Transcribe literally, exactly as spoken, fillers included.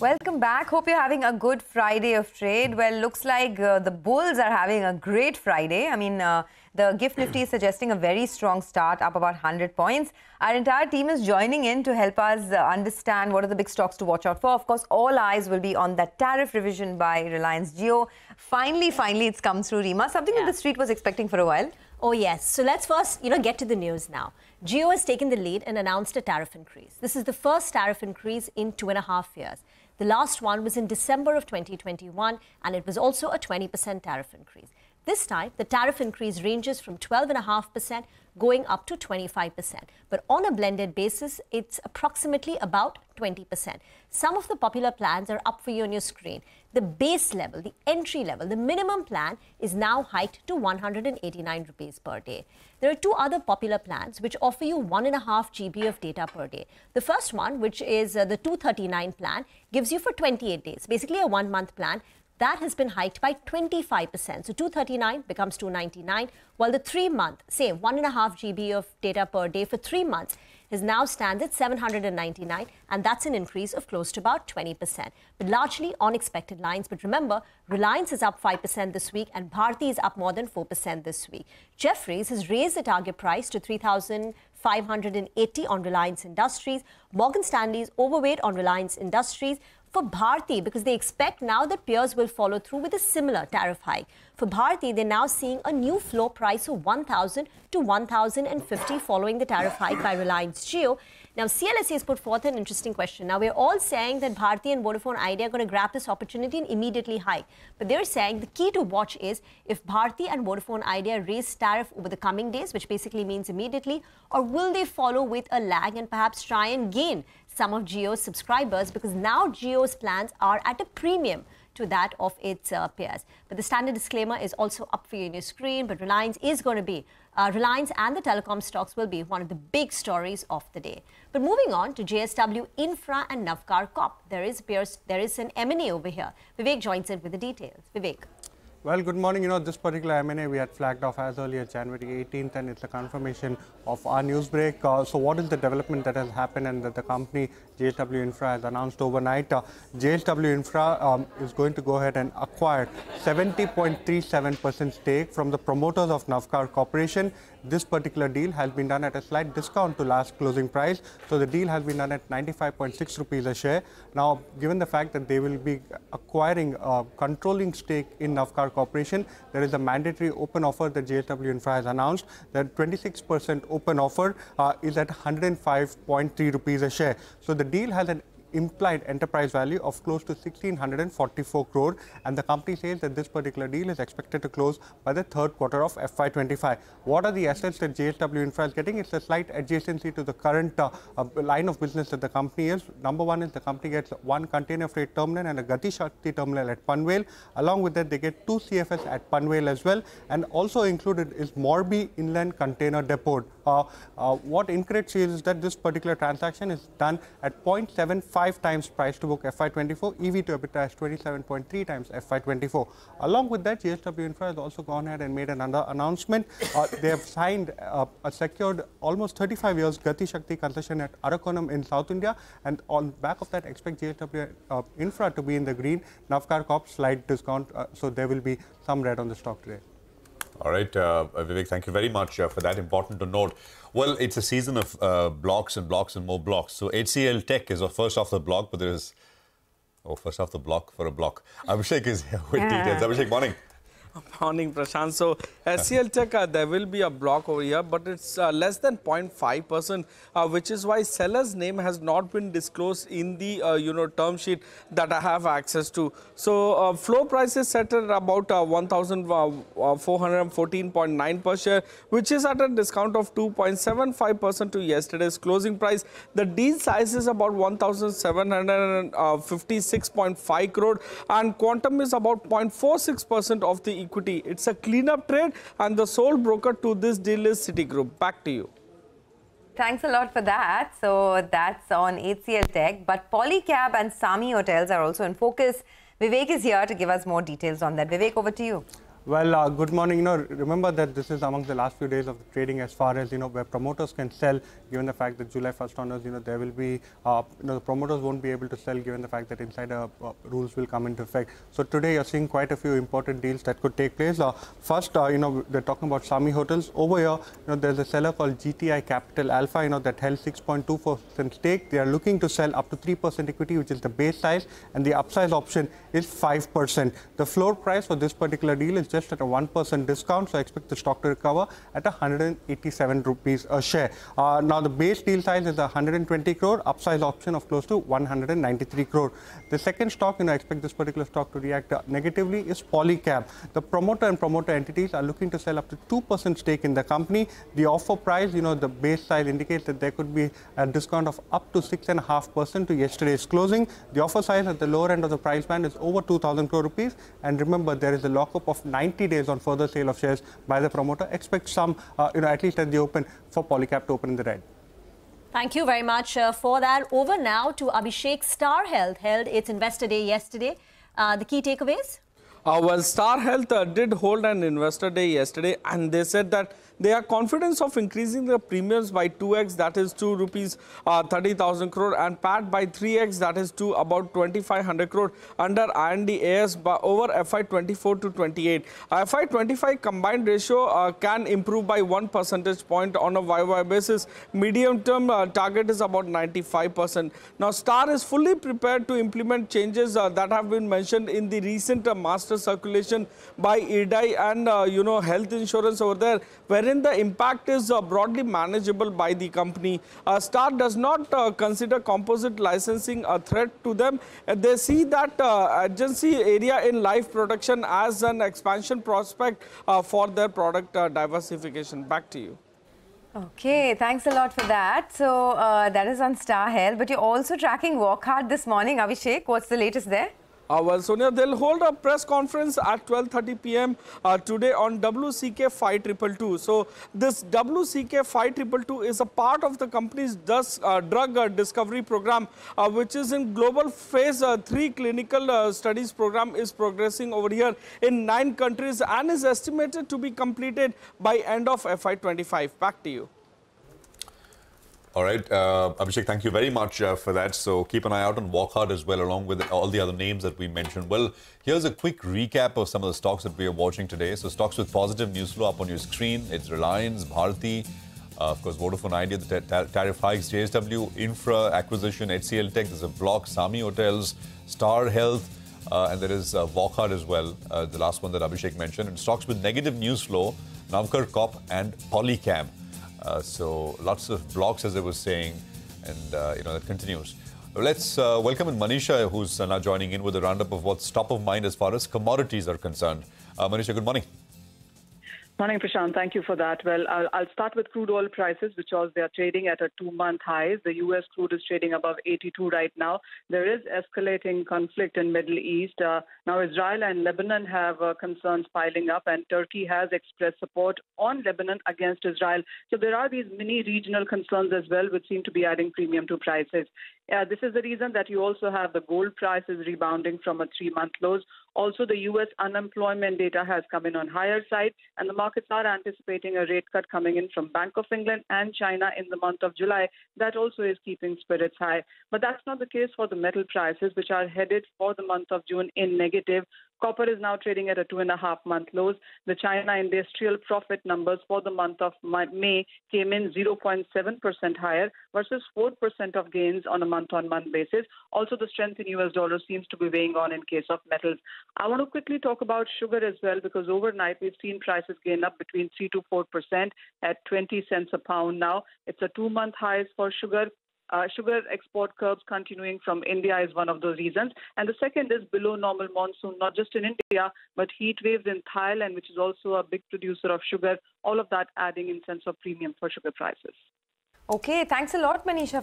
Welcome back. Hope you're having a good Friday of trade. Well, looks like uh, the bulls are having a great Friday. I mean, uh, the GIFT Nifty is suggesting a very strong start, up about one hundred points. Our entire team is joining in to help us uh, understand what are the big stocks to watch out for. Of course, all eyes will be on that tariff revision by Reliance Jio. Finally, finally, it's come through, Reema. Something yeah. that the street was expecting for a while. Oh, yes. So let's first, you know, get to the news now. Jio has taken the lead and announced a tariff increase. This is the first tariff increase in two and a half years. The last one was in December of twenty twenty-one, and it was also a twenty percent tariff increase. This time, the tariff increase ranges from twelve point five percent going up to twenty-five percent. But on a blended basis, it's approximately about twenty percent. Some of the popular plans are up for you on your screen. The base level, the entry level, the minimum plan is now hiked to one hundred eighty-nine rupees per day. There are two other popular plans which offer you one point five G B of data per day. The first one, which is uh, the two thirty-nine plan, gives you for twenty-eight days, basically a one-month plan. That has been hiked by twenty-five percent. So two thirty-nine becomes two ninety-nine, while the three-month, say, one point five G B of data per day for three months is now stands at seven hundred ninety-nine, and that's an increase of close to about twenty percent, but largely on expected lines. But remember, Reliance is up five percent this week, and Bharti is up more than four percent this week. Jeffries has raised the target price to three thousand five hundred eighty on Reliance Industries. Morgan Stanley is overweight on Reliance Industries. For Bharti, because they expect now that peers will follow through with a similar tariff hike. For Bharti, they're now seeing a new floor price of one thousand to one thousand fifty following the tariff hike by Reliance Jio. Now, C L S A has put forth an interesting question. Now, we're all saying that Bharti and Vodafone Idea are going to grab this opportunity and immediately hike. But they're saying the key to watch is if Bharti and Vodafone Idea raise tariff over the coming days, which basically means immediately, or will they follow with a lag and perhaps try and gain some of Jio's subscribers, because now Jio's plans are at a premium to that of its uh, peers. But the standard disclaimer is also up for you on your screen, but Reliance is going to be, uh, Reliance and the telecom stocks will be one of the big stories of the day. But moving on to J S W Infra and Navkar Corp, there is, peers, there is an M and A over here. Vivek joins in with the details. Vivek. Well, good morning. You know, this particular M and A we had flagged off as early as January eighteenth, and it's a confirmation of our news break. Uh, so what is the development that has happened and that the company J S W Infra has announced overnight? Uh, J S W Infra um, is going to go ahead and acquire seventy point three seven percent stake from the promoters of Navkar Corporation. This particular deal has been done at a slight discount to last closing price. So the deal has been done at ninety-five point six rupees a share. Now, given the fact that they will be acquiring a controlling stake in Navkar Corporation, there is a mandatory open offer that J S W Infra has announced. That twenty-six percent open offer uh, is at one hundred five point three rupees a share. So the deal has an implied enterprise value of close to one thousand six hundred forty-four crore, and the company says that this particular deal is expected to close by the third quarter of F Y twenty-five. What are the assets that J S W Infra is getting? It's a slight adjacency to the current uh, uh, line of business that the company is. Number one is the company gets one container freight terminal and a Gati Shakti terminal at Panwale. Along with that, they get two C F S at Panwale as well, and also included is Morbi Inland Container Depot. Uh, uh, what InCred says is that this particular transaction is done at zero point seven five times price to book F Y twenty-four, E V to EBITDA is twenty-seven point three times F Y twenty-four. Along with that, J S W Infra has also gone ahead and made another announcement. Uh, they have signed uh, a secured almost thirty-five years Gati Shakti concession at Arakonam in South India, and on back of that, expect J S W uh, Infra to be in the green. Navkar Corp slight discount, uh, so there will be some red on the stock today. All right, uh, Vivek, thank you very much uh, for that. Important to note. Well, it's a season of uh, blocks and blocks and more blocks. So H C L Tech is first off the block, but there is... Oh, first off the block for a block. Abhishek is here with yeah. details. Abhishek, morning. Morning, Prashant. So, H C L Tech, uh, there will be a block over here, but it's uh, less than zero point five percent, uh, which is why seller's name has not been disclosed in the, uh, you know, term sheet that I have access to. So, uh, floor price is set at about uh, one thousand four hundred fourteen point nine per share, which is at a discount of two point seven five percent to yesterday's closing price. The deal size is about one thousand seven hundred fifty-six point five crore, and quantum is about zero point four six percent of the equity. It's a cleanup trade, and the sole broker to this deal is Citigroup. Back to you. Thanks a lot for that. So that's on H C L Tech, but Polycab and Sami Hotels are also in focus. Vivek is here to give us more details on that. Vivek, over to you. Well, uh, good morning. You know, remember that this is amongst the last few days of trading as far as, you know, where promoters can sell, given the fact that July first onwards, you know, there will be, uh, you know, the promoters won't be able to sell given the fact that insider uh, rules will come into effect. So today you're seeing quite a few important deals that could take place. Uh, first, uh, you know, they're talking about Sami Hotels. Over here, you know, there's a seller called G T I Capital Alpha, you know, that held six point two four percent stake. They are looking to sell up to three percent equity, which is the base size, and the upsize option is five percent. The floor price for this particular deal is just at a one percent discount, so I expect the stock to recover at one hundred eighty-seven rupees a share. Uh, now, the base deal size is one hundred twenty crore, upsize option of close to one hundred ninety-three crore. The second stock, you know, I expect this particular stock to react negatively is Polycab. The promoter and promoter entities are looking to sell up to two percent stake in the company. The offer price, you know, the base size indicates that there could be a discount of up to six point five percent to yesterday's closing. The offer size at the lower end of the price band is over two thousand crore rupees. And remember, there is a lockup of ninety days on further sale of shares by the promoter. Expect some, uh, you know, at least at the open for Polycab to open in the red. Thank you very much uh, for that. Over now to Abhishek. Star Health held its investor day yesterday. Uh, the key takeaways? Uh, well, Star Health uh, did hold an investor day yesterday, and they said that they are confident of increasing the premiums by two x, that is to rupees uh, thirty thousand crore, and P A T by three x, that is to about twenty-five hundred crore under I R D A I over F Y twenty-four to twenty-eight. Uh, F Y twenty-five combined ratio uh, can improve by one percentage point on a Y O Y basis. Medium term uh, target is about ninety-five percent. Now, Star is fully prepared to implement changes uh, that have been mentioned in the recent uh, master circulation by I R D A I and uh, you know, health insurance over there, where in the impact is uh, broadly manageable by the company. Uh, Star does not uh, consider composite licensing a threat to them. Uh, they see that uh, agency area in life production as an expansion prospect uh, for their product uh, diversification. Back to you. Okay, thanks a lot for that. So uh, that is on Star Health, but you're also tracking Wockhardt this morning. Abhishek, what's the latest there? Uh, well, Sonia, they'll hold a press conference at twelve thirty p m Uh, today on W C K five two two two. So this W C K five two two two is a part of the company's dus, uh, drug uh, discovery program, uh, which is in global phase uh, three clinical uh, studies program is progressing over here in nine countries and is estimated to be completed by end of F Y twenty-five. Back to you. All right, uh, Abhishek, thank you very much uh, for that. So keep an eye out on Wockhardt as well, along with all the other names that we mentioned. Well, here's a quick recap of some of the stocks that we are watching today. So stocks with positive news flow up on your screen. It's Reliance, Bharti, uh, of course, Vodafone Idea, the tar tariff hikes, J S W Infra acquisition, H C L Tech, there's a block, Sami Hotels, Star Health, uh, and there is uh, Wockhardt as well, uh, the last one that Abhishek mentioned. And stocks with negative news flow, Navkar Corp and Polycab. Uh, so lots of blocks, as I was saying, and uh, you know, that continues. Let's uh, welcome in Manisha, who's uh, now joining in with a roundup of what's top of mind as far as commodities are concerned. Uh, Manisha, good morning. Morning, Prashant. Thank you for that. Well, I'll, I'll start with crude oil prices, because they are trading at a two-month high. The U S crude is trading above eighty-two right now. There is escalating conflict in Middle East. Uh, now, Israel and Lebanon have uh, concerns piling up, and Turkey has expressed support on Lebanon against Israel. So there are these mini-regional concerns as well, which seem to be adding premium to prices. Uh, this is the reason that you also have the gold prices rebounding from a three-month lows. Also, the U S unemployment data has come in on higher side, and the markets are anticipating a rate cut coming in from Bank of England and China in the month of July. That also is keeping spirits high. But that's not the case for the metal prices, which are headed for the month of June in negative. Copper is now trading at a two-and-a-half-month lows. The China industrial profit numbers for the month of May came in zero point seven percent higher versus four percent of gains on a month-on-month basis. Also, the strength in U S dollar seems to be weighing on in case of metals. I want to quickly talk about sugar as well, because overnight we've seen prices gain up between three to four percent at twenty cents a pound now. It's a two-month highs for sugar. Uh, sugar export curbs continuing from India is one of those reasons. And the second is below normal monsoon, not just in India, but heat waves in Thailand, which is also a big producer of sugar. All of that adding in sense of premium for sugar prices. Okay, thanks a lot, Manisha.